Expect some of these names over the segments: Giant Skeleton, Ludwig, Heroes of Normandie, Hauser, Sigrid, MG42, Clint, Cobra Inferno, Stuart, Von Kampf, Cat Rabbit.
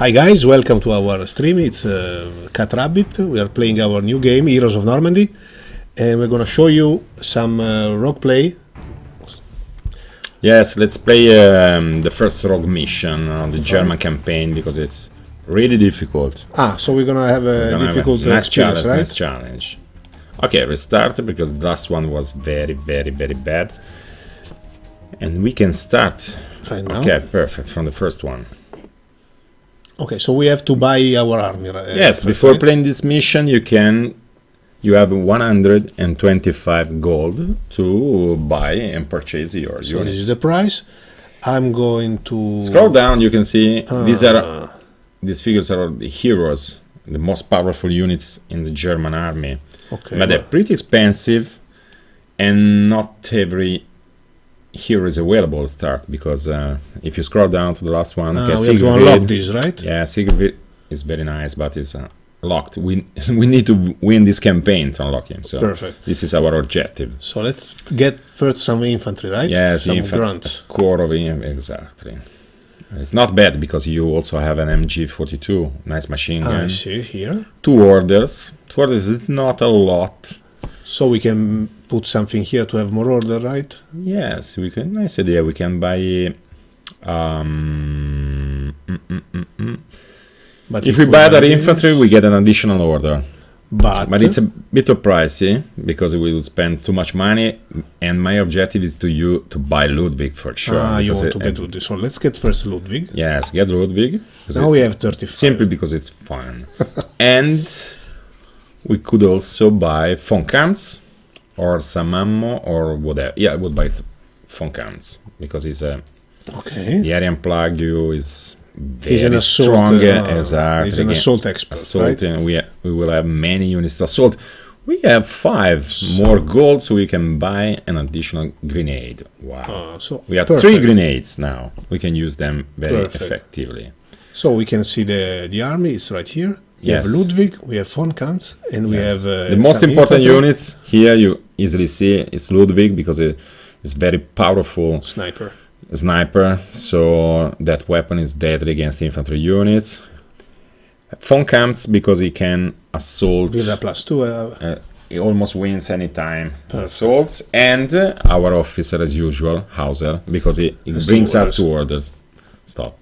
Hi guys, welcome to our stream. It's Cat Rabbit. We are playing our new game, Heroes of Normandie, and we're gonna show you some rogue play. Yes, let's play the first rogue mission on the German campaign because it's really difficult. Ah, so we're gonna have a difficult challenge, right? Nice challenge. Okay, restart because the last one was very bad, and we can start right now. Okay, perfect from the first one. Okay, so we have to buy our army. Yes, before playing this mission, you have 125 gold to buy and purchase your units. So this is the price. I'm going to scroll down. You can see these figures are the heroes, the most powerful units in the German army. Okay, but they're pretty expensive, and not every hero is available to start, because if you scroll down to the last one, okay, we have to unlock this, right? Yeah, Sigrid is very nice, but it's locked. We need to win this campaign to unlock him. So perfect. This is our objective. So let's get first some infantry, right? Yes, some grunts. Core of him, exactly. It's not bad because you also have an MG42, nice machine gun. I see here. Two orders. Two orders is not a lot. So we can put something here to have more order, right? Yes, we can. Nice idea. We can buy. But if we buy that infantry, we get an additional order. But it's a bit pricey because we will spend too much money. And my objective is to buy Ludwig for sure. Ah, you want to get Ludwig. So let's get first Ludwig. Yes, get Ludwig. Now we have 35. Simply because it's fun. And we could also buy Von Kampf or some ammo or whatever. Yeah, I would buy Von Kampf because he's a the Aryan Plague is very strong. He's an assault expert. Assault, right? And we will have many units to assault. We have 5 more gold, so we can buy an additional grenade. Wow! So we have 3 grenades now. We can use them very effectively. So we can see the army is right here. We have Ludwig, we have Von Kampf, and we have the most important units here. You easily see it's Ludwig because it's very powerful sniper. So that weapon is deadly against infantry units. Von Kampf because he can assault. With a +2. He almost wins any time assaults. And our officer, as usual, Hauser, because he brings us 2 orders. Stop.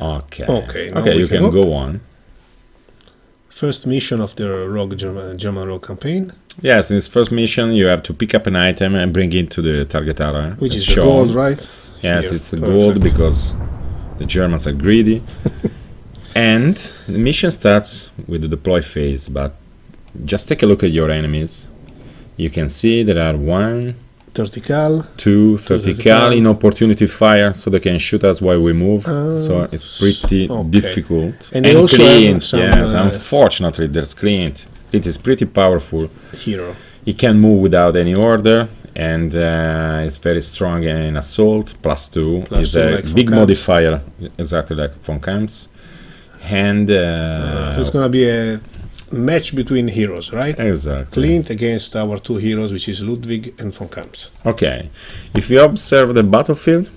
Okay. Okay. Okay. You can go on. First mission of the rogue German rogue campaign. Yes, in this first mission you have to pick up an item and bring it to the target area. Which is the gold, right? Yes, here. It's the gold because the Germans are greedy. And the mission starts with the deploy phase, but just take a look at your enemies. You can see there are 1 30 cal, 2 30 cal in opportunity fire, so they can shoot us while we move. So it's pretty difficult. And also Clint, yes, unfortunately there's Clint. It is pretty powerful hero. He can move without any order, and it's very strong in assault. +2 is a big modifier, exactly like Von Kampf. And it's gonna be a match between heroes, right? Exactly. Clint against our 2 heroes, which is Ludwig and Von Kampf. Okay. If you observe the battlefield,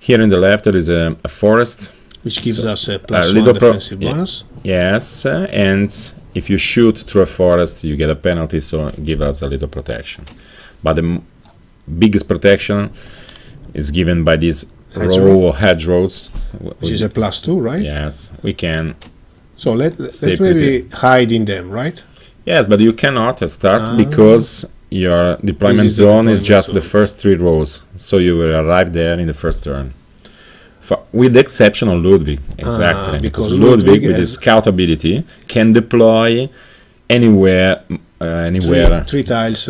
here in the left there is a forest. Which gives us a +1 defensive bonus. Yes, and if you shoot through a forest, you get a penalty, so give us a little protection. But the biggest protection is given by these hedgerows. Which is a +2, right? Yes, we can. So let's maybe hide in them, right? Yes, but you cannot start because your deployment zone is just the first 3 rows. So you will arrive there in the first turn. With the exception of Ludwig, exactly. Because Ludwig with his scout ability can deploy anywhere. 3 tiles,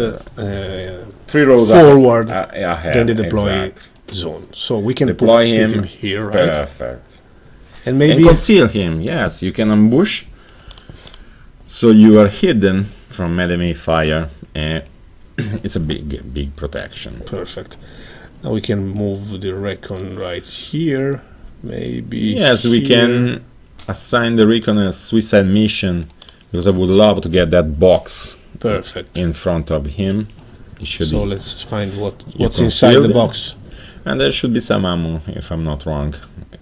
3 rows forward than the deploy zone. So we can deploy him here, right? Perfect. And maybe and conceal him. Yes, you can ambush, so you are hidden from enemy fire. It's a big protection. Perfect. Now we can move the recon right here. Maybe yes, we can assign the recon a suicide mission because I would love to get that box. Perfect. In front of him. So let's find what's inside the box. And there should be some ammo, if I'm not wrong.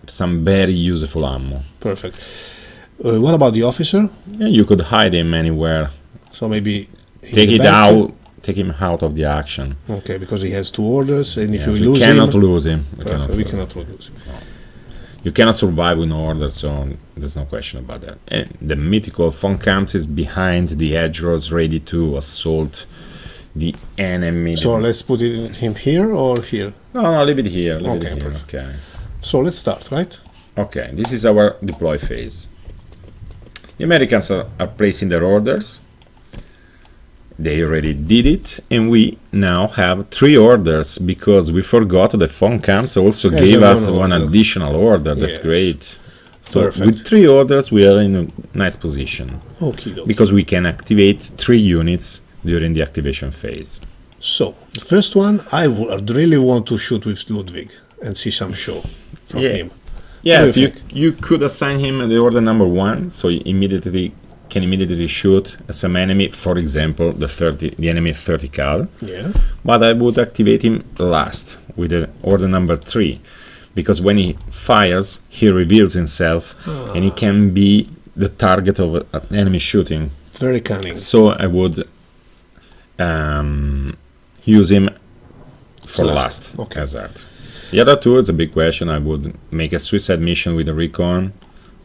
Some very useful ammo. Perfect. What about the officer? Yeah, you could hide him anywhere. So maybe... Take him out of the action. Okay, because he has two orders, and if you lose him... We cannot lose him. No. You cannot survive with no order, so there's no question about that. And the mythical Von Kampf is behind the edge roads, ready to assault the enemy. So let's put it, him here or here? No, no, leave it here. Okay. So let's start, right? Okay, this is our deploy phase. The Americans are placing their orders. They already did it, and we now have 3 orders, because we forgot the Von Kampf also gave us one additional order. That's great. So with 3 orders, we are in a nice position, because we can activate 3 units during the activation phase. So the first one, I would really want to shoot with Ludwig and see some show from him. Yes, you could assign him the order number 1, so he immediately shoot some enemy, for example, the enemy 30 cal. Yeah. But I would activate him last with the order number 3, because when he fires, he reveals himself, and he can be the target of enemy shooting. Very cunning. So I would use him for last. Okay. Hazard. The other 2, it's a big question. I would make a suicide mission with a recon.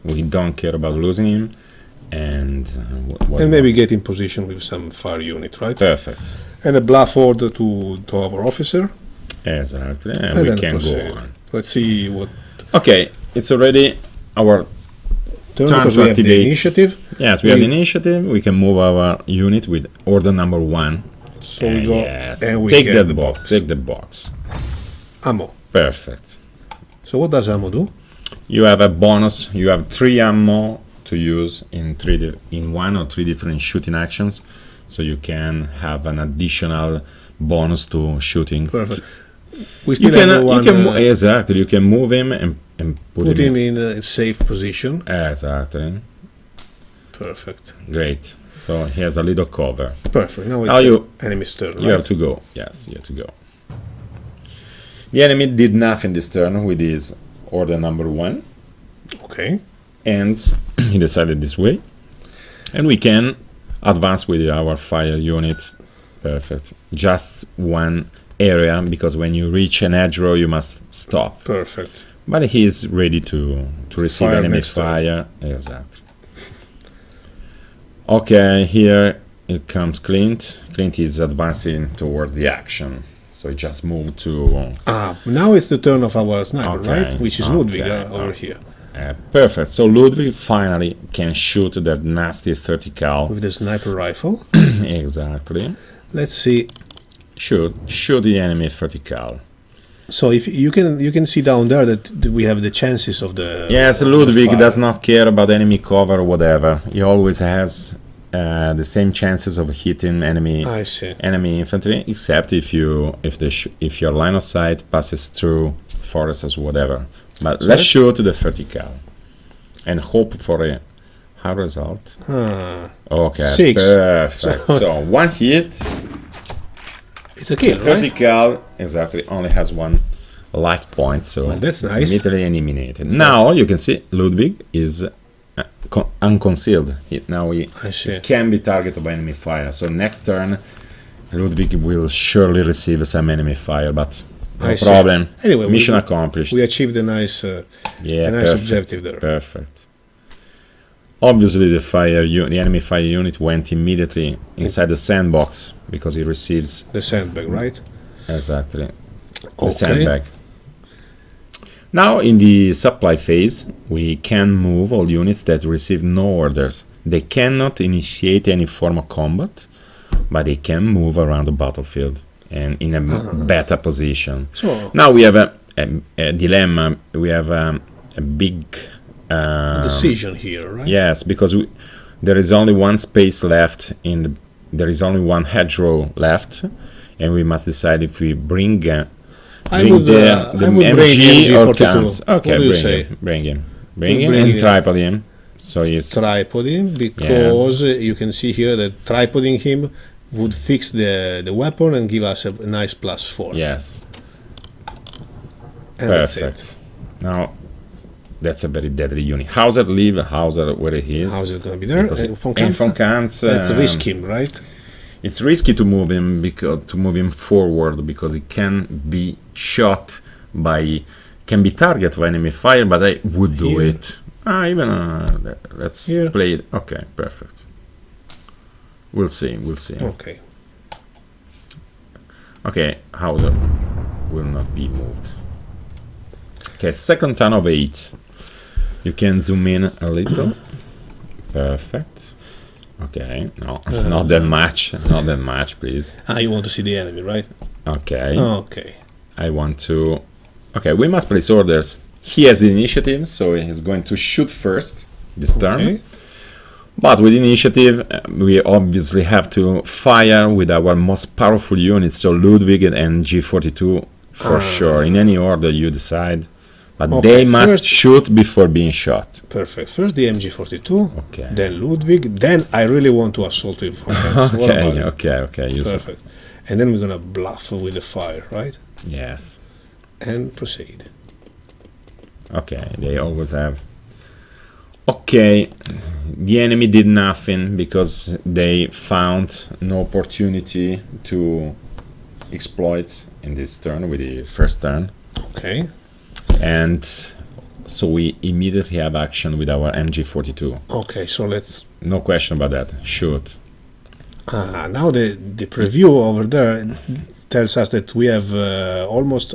We don't care about losing him. And maybe get in position with some fire unit, right? Perfect. And a bluff order to our officer. Exactly. And we can go on. Let's see what... Okay, it's already our turn to activate. We have the initiative. Yes, we have the initiative. We can move our unit with order number 1. So we go... Yes. And we take that box. Take the box. Ammo. Perfect. So what does ammo do? You have a bonus. You have 3 ammo to use in 1 or 3 different shooting actions, so you can have an additional bonus to shooting. Perfect. We still exactly, you can move him and put him in a safe position. Exactly. Perfect. Great. So he has a little cover. Perfect. Now it's enemy's turn. Right? You have to go. Yes, you have to go. The enemy did nothing this turn with his order number 1. Okay. And he decided this way, and we can advance with our fire unit. Perfect. Just 1 area, because when you reach an edge row, you must stop. Perfect. But he is ready to receive enemy fire. Exactly. Okay, here it comes Clint. Clint is advancing toward the action. So he just moved to... now it's the turn of our sniper, right? Which is Ludwig over here. Perfect. So Ludwig finally can shoot that nasty 30 cal with the sniper rifle. Exactly. Let's see. Shoot the enemy 30 cal. So if you can see down there that we have the chances of the... Yes, Ludwig does not care about enemy cover or whatever. He always has the same chances of hitting enemy infantry, except if your line of sight passes through forests or whatever. But let's shoot the 30 cal and hope for a high result. Okay, 6. Perfect. So 1 hit. It's a kill, 30 cal, exactly, only has 1 life point, so that's nice. Immediately eliminated. Now you can see Ludwig is unconcealed. Now he can be target of enemy fire. So next turn, Ludwig will surely receive some enemy fire, but... No problem. Anyway, mission accomplished. We achieved a nice objective there. Perfect. Obviously, the enemy fire unit went immediately inside the sandbox, because he receives the sandbag, right? Exactly. The sandbag. Now, in the supply phase, we can move all units that receive no orders. They cannot initiate any form of combat, but they can move around the battlefield and in a better position. So now we have a dilemma. We have a big decision here, right? Yes, because there is only 1 space left in the... There is only 1 hedgerow left, and we must decide if we bring the MG or guns. Okay, bring him and tripod him. So yes, tripod him, because you can see here that tripoding him would fix the weapon and give us a nice +4. Yes. And perfect. That's it. Now, that's a very deadly unit. Hauser, leave Hauser where he is. Hauser gonna be there. And Von Kampf. Let's risk him, right? It's risky to move him forward because he can be shot by, can be target of enemy fire. But I would do it. Let's play it. Okay, perfect. We'll see. We'll see. Okay. Okay, Hauser will not be moved. Okay, second turn of 8. You can zoom in a little. Perfect. Okay, no, not that much. Not that much, please. Ah, you want to see the enemy, right? Okay. Okay. I want to... Okay, we must place orders. He has the initiative, so he's going to shoot first this turn. But with initiative, we obviously have to fire with our most powerful units, so Ludwig and MG42 for sure, in any order you decide. But they must shoot before being shot. Perfect. First the MG42, then Ludwig, then I really want to assault him from that. So okay. Perfect. And then we're going to bluff with the fire, right? Yes. And proceed. Okay, they always have... Okay, the enemy did nothing because they found no opportunity to exploit in this turn with the first turn. Okay. And so we immediately have action with our MG42. Okay, so let's... No question about that. Shoot. Ah, now the preview over there tells us that we have almost...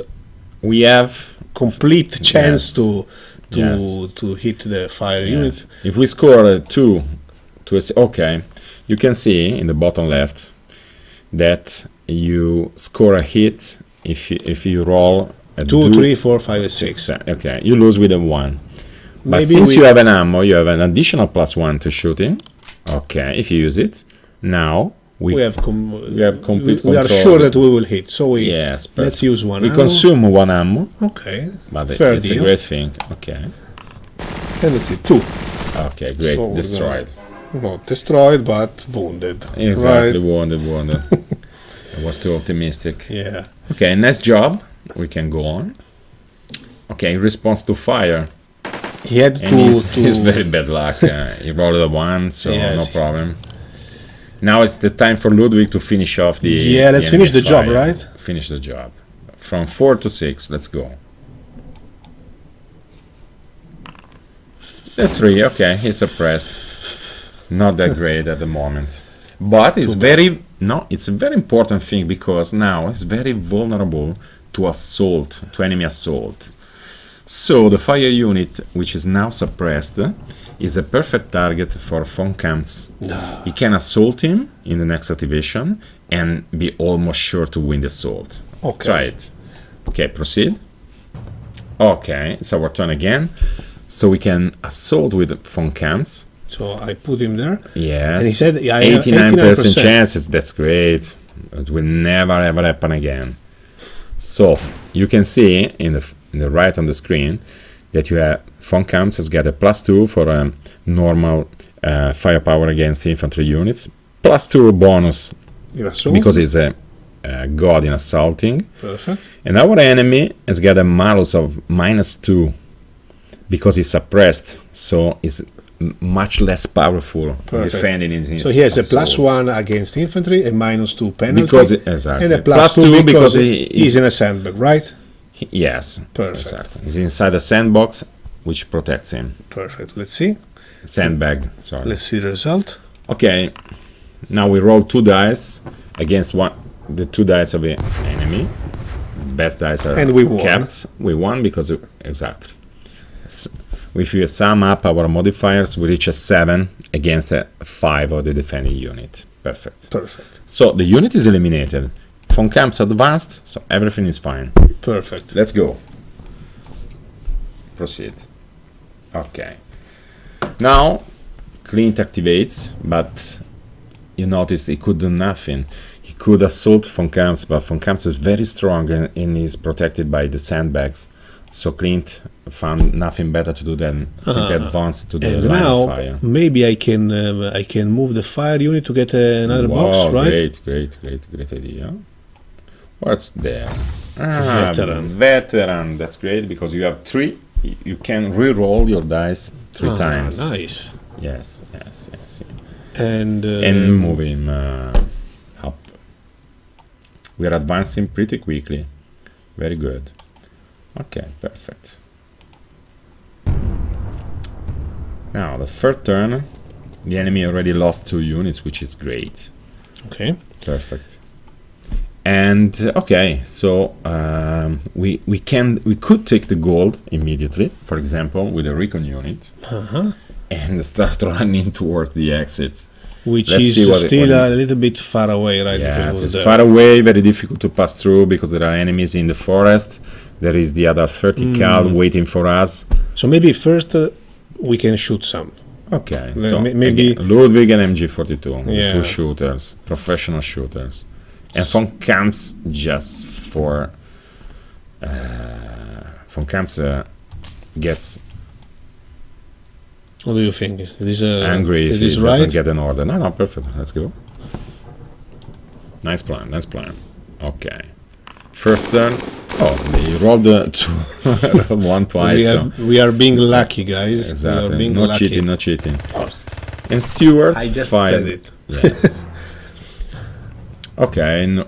We have... Complete chance to hit the fire unit. If we score 2, okay, you can see in the bottom left that you score a hit if you roll a 2, 3, 4, 5, and 6. Okay, you lose with a 1. But maybe since you have an ammo, you have an additional +1 to shooting. Okay, if you use it now. We are sure that we will hit, so we let's use one. We consume 1 ammo. Okay, but it's a great thing. Okay, and let's see 2. Okay, great. So destroyed. Not destroyed, but wounded. Exactly, right? wounded. I was too optimistic. Yeah. Okay, nice job. We can go on. Okay, response to fire. He had He's very bad luck. He rolled a 1, so no problem. Now it's the time for Ludwig to finish off the... Yeah, let's finish the job, right? Finish the job. From 4 to 6, let's go. 3, okay, he's suppressed. Not that great at the moment. But it's very... No, it's a very important thing because now it's very vulnerable to assault, to enemy assault. So the fire unit, which is now suppressed, is a perfect target for Von Kampf. He can assault him in the next activation and be almost sure to win the assault. Okay. Try it. Okay, proceed. Okay, it's our turn again. So we can assault with Von Kampf. So I put him there. Yes. And he said, yeah, 89% chances. That's great. It will never ever happen again. So you can see in the right on the screen that you have Von Kampf has got a +2 for normal firepower against infantry units, +2 bonus because he's a god in assaulting. Perfect. And our enemy has got a malus of -2 because he's suppressed, so he's much less powerful defending in his. So he has assault. A +1 against infantry, a -2 penalty, because and a +2 because he's in a sandbag, right? Yes, perfect. Exactly. He's inside a sandbox, which protects him. Perfect. Let's see. Sandbag. Sorry. Let's see the result. Okay. Now we roll 2 dice against the 2 dice of the enemy. Best dice are kept. We won because exactly. If we sum up our modifiers, we reach a 7 against a 5 of the defending unit. Perfect. Perfect. So the unit is eliminated. Von Kampf advanced, so everything is fine. Perfect. Let's go. Proceed. Okay. Now, Clint activates, but you notice he could do nothing. He could assault Von Kampf, but Von Kampf is very strong and is protected by the sandbags. So Clint found nothing better to do than advance to the line of fire. Maybe I can move the fire unit to get another box, right? Great idea. What's there? Ah, veteran. Veteran, that's great, because you have three. You can re-roll your dice three times. Nice. Yes, yes, yes. Yeah. And move him up. We are advancing pretty quickly. Very good. Okay, perfect. Now, the third turn, the enemy already lost 2 units, which is great. Okay. Perfect. And okay, so we could take the gold immediately, for example, with a recon unit, and start running towards the exit, which is still a little bit far away, right? Yes, it's far away, very difficult to pass through because there are enemies in the forest. There is the other 30 cal waiting for us. So maybe first we can shoot some. Okay, so maybe again, Ludwig and MG42, yeah. 2 shooters, professional shooters. And Von Kampf gets. What do you think? It is angry if he doesn't get an order. No, no, perfect. Let's go. Nice plan. Nice plan. Okay. First turn. Oh, they rolled one twice. We are being lucky, guys. Exactly. We are being lucky. Cheating. No cheating. And Stuart. I just said it. Yes. Okay, no,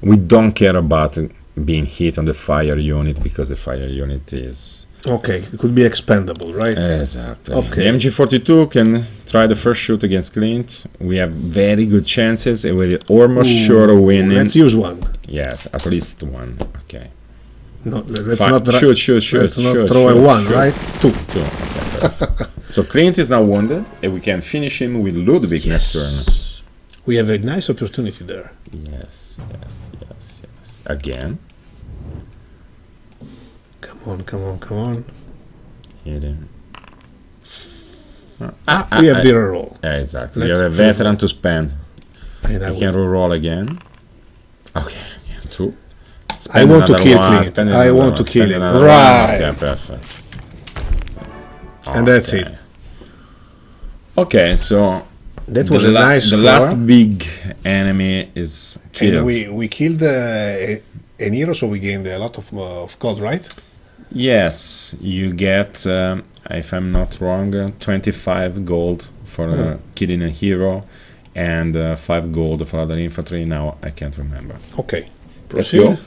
we don't care about being hit on the fire unit because the fire unit is... Okay, it could be expendable, right? Exactly. Okay. The MG42 can try the first shoot against Clint. We have very good chances and we're almost sure of winning. Let's use one. Yes, at least one. Okay. No, let's not shoot, shoot, shoot, let's not throw a one, right? Two. Okay, so Clint is now wounded and we can finish him with Ludwig next turn. We have a nice opportunity there. Yes, yes, yes, yes. Again. Come on, come on, come on. Hit him. We have the roll. Exactly. Let's have a veteran to spend. You can roll again. Okay, again. 2. Spend I want to kill Clint. I want to kill him. Right. Okay, perfect. Okay. And that's it. Okay, so... That was a nice score. The last big enemy is killed. And we killed an hero, so we gained a lot of gold, right? Yes, you get, if I'm not wrong, 25 gold for killing a hero and 5 gold for other infantry. Now I can't remember. Okay, let's go.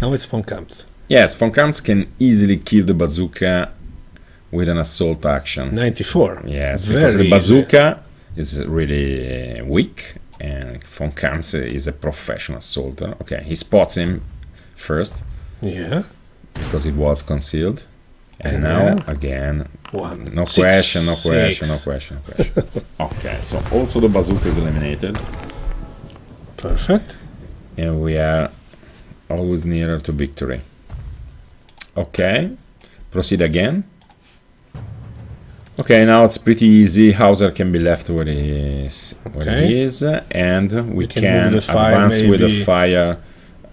Now it's Von Kampf. Yes, Von Kampf can easily kill the bazooka with an assault action. 94. Yes, because the bazooka is really weak, and Von Kampf is a professional soldier. Okay, he spots him first. Yeah. Because it was concealed. And now, again, no question. Okay, so also the bazooka is eliminated. Perfect. And we are always nearer to victory. Okay, proceed again. Okay, now it's pretty easy. Hauser can be left where he is, and we can advance with the fire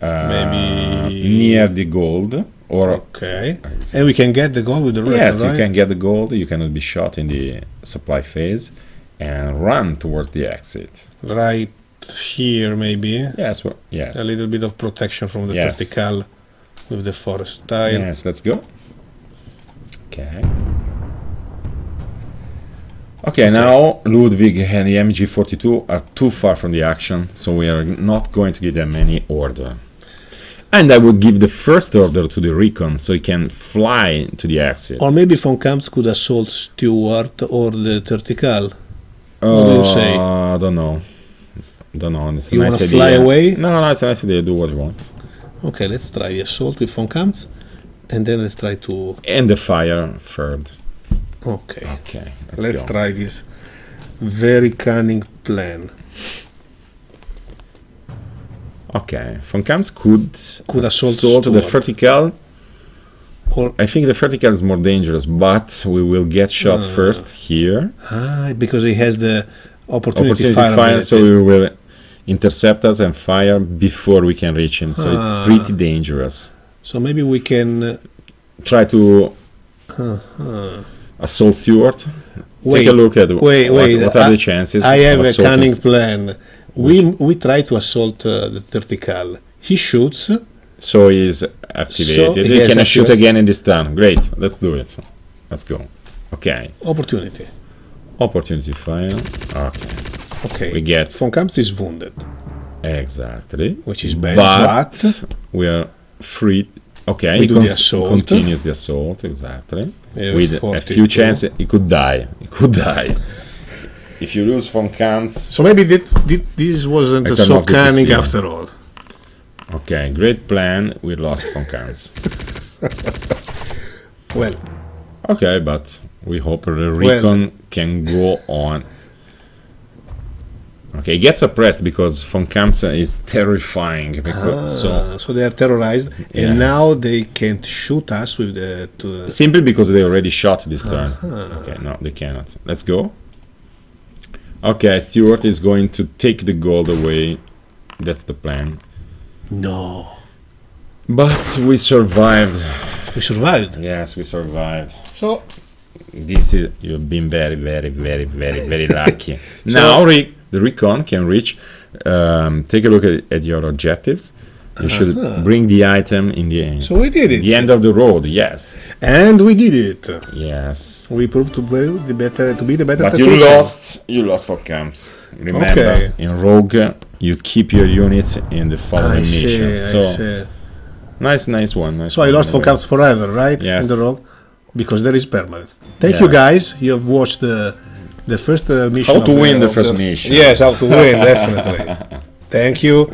maybe near the gold. Or okay, and we can get the gold with the red. Yes, right? You can get the gold. You cannot be shot in the supply phase, and run towards the exit. Right here, maybe. Yes, well, yes. A little bit of protection from the vertical with the forest tile. Yes, let's go. Okay. Okay, now Ludwig and the MG42 are too far from the action, so we are not going to give them any order. And I would give the first order to the recon, so he can fly to the exit. Or maybe Von Kampf could assault Stuart or the 30 cal. What do you say? I don't know. It's you nice want to fly away? No, no, no, it's a nice idea. Do what you want. Okay, let's try the assault with Von Kampf, and then let's try to... And the fire third. Okay, okay, let's try this very cunning plan. Okay, Von Kampf could assault the 30 cal. Or I think the 30 cal is more dangerous, but we will get shot first here. Ah, because he has the opportunity to fire, so he will intercept us and fire before we can reach him. So it's pretty dangerous. So maybe we can try to... Assault Stuart. Wait, take a look at what are the chances. I have a cunning plan. We try to assault the 30 cal. He shoots. So he's activated. So he can shoot again in this turn. Great. Let's do it. Let's go. Okay. Opportunity. Opportunity fire. Okay. Okay. We get. Von Kampf is wounded. Exactly. Which is bad. But we are free. Okay. We do the assault. Continues the assault. Exactly. With 42. A few chances, he could die. He could die. If you lose Von Kampf. So maybe this wasn't so cunning after all. Okay, great plan. We lost Von Kampf. Well. Okay, but we hope the recon can go on. Okay, he gets oppressed because Von Kampf is terrifying. Because so they are terrorized, and now they can't shoot us with the. Simply because they already shot this turn. Okay, no, they cannot. Let's go. Okay, Stuart is going to take the gold away. That's the plan. No. But we survived. We survived? Yes, we survived. So, this is. You've been very, very, very, very, very lucky. So now, the recon can reach. Take a look at your objectives. You should bring the item in the end. So we did it. The end of the road, yes. And we did it. Yes. We proved to be the better. But tactician. You lost. You lost for camps. Remember, in Rogue, you keep your units in the following mission. So nice one. Nice so I lost for camps forever, right? Yes. In the Rogue, because there is permanent. Thank you guys. You have watched the first mission. How to win the first mission? Yes, how to win definitely. Thank you.